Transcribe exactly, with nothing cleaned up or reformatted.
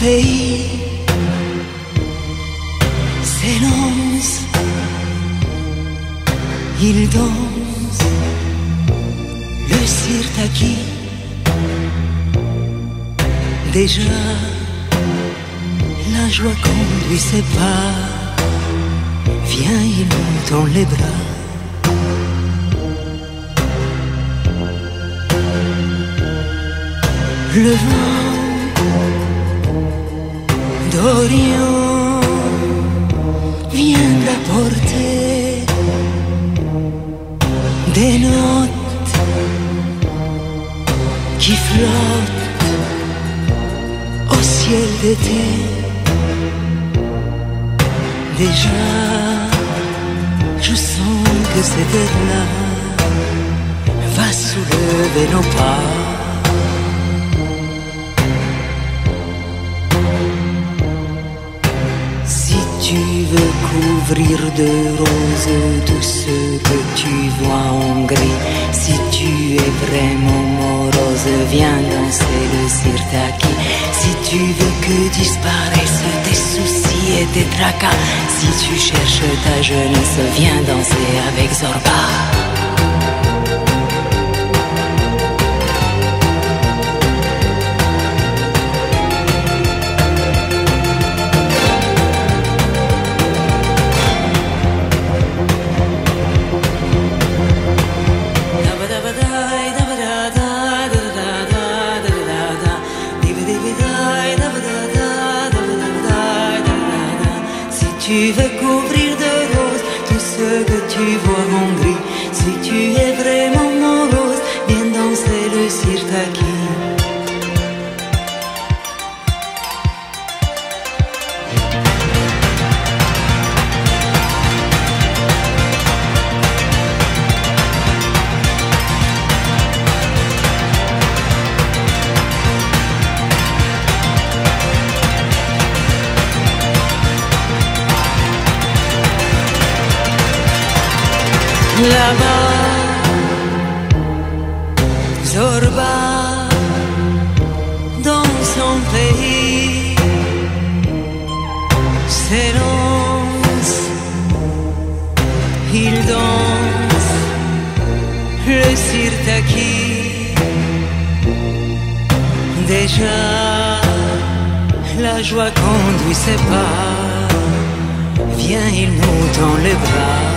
pays s'élance, il danse le sirtaki. Déjà la joie qu'on lui sépare, viens, il monte dans les bras. Le vent d'Orient viendra porter des notes qui flottent au ciel d'été. Déjà, je sens que cette terre-là va soulever nos pas. Tu veux couvrir de roses tout ce que tu vois en gris. Si tu es vraiment morose, viens danser le sirtaki. Si tu veux que disparaissent tes soucis et tes tracas, si tu cherches ta jeunesse, viens danser avec Zorba. Si tu veux couvrir de roses tout ce que tu vois en gris, si tu es vraiment morose, viens danser le sirtaki. Là-bas, Zorba, dans son pays, s'élance, il danse le sirtaki. Déjà, la joie conduit ses pas, viens, il nous tend les bras.